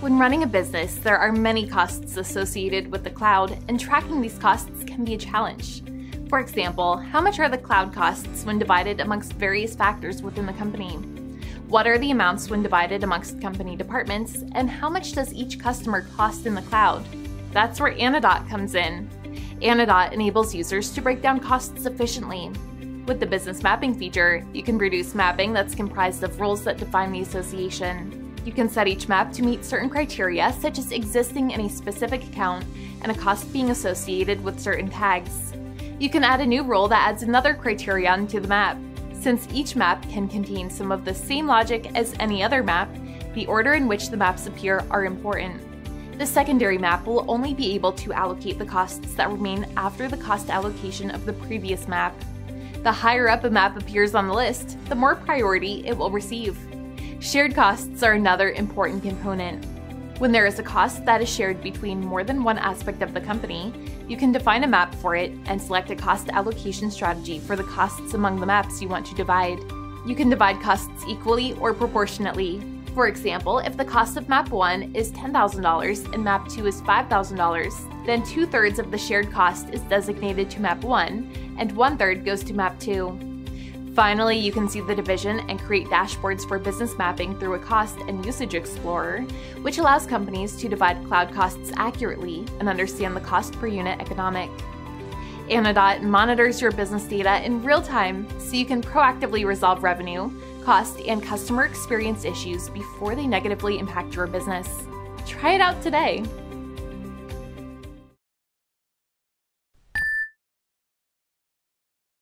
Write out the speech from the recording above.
When running a business, there are many costs associated with the cloud, and tracking these costs can be a challenge. For example, how much are the cloud costs when divided amongst various factors within the company? What are the amounts when divided amongst company departments, and how much does each customer cost in the cloud? That's where Anodot comes in. Anodot enables users to break down costs efficiently. With the business mapping feature, you can produce mapping that's comprised of roles that define the association. You can set each map to meet certain criteria, such as existing in a specific account and a cost being associated with certain tags. You can add a new role that adds another criterion to the map. Since each map can contain some of the same logic as any other map, the order in which the maps appear are important. The secondary map will only be able to allocate the costs that remain after the cost allocation of the previous map. The higher up a map appears on the list, the more priority it will receive. Shared costs are another important component. When there is a cost that is shared between more than one aspect of the company, you can define a map for it and select a cost allocation strategy for the costs among the maps you want to divide. You can divide costs equally or proportionately. For example, if the cost of Map 1 is $10,000 and Map 2 is $5,000, then 2/3 of the shared cost is designated to Map 1 and 1/3 goes to Map 2. Finally, you can see the division and create dashboards for business mapping through a cost and usage explorer, which allows companies to divide cloud costs accurately and understand the cost per unit economic. Anodot monitors your business data in real time so you can proactively resolve revenue, cost, and customer experience issues before they negatively impact your business. Try it out today!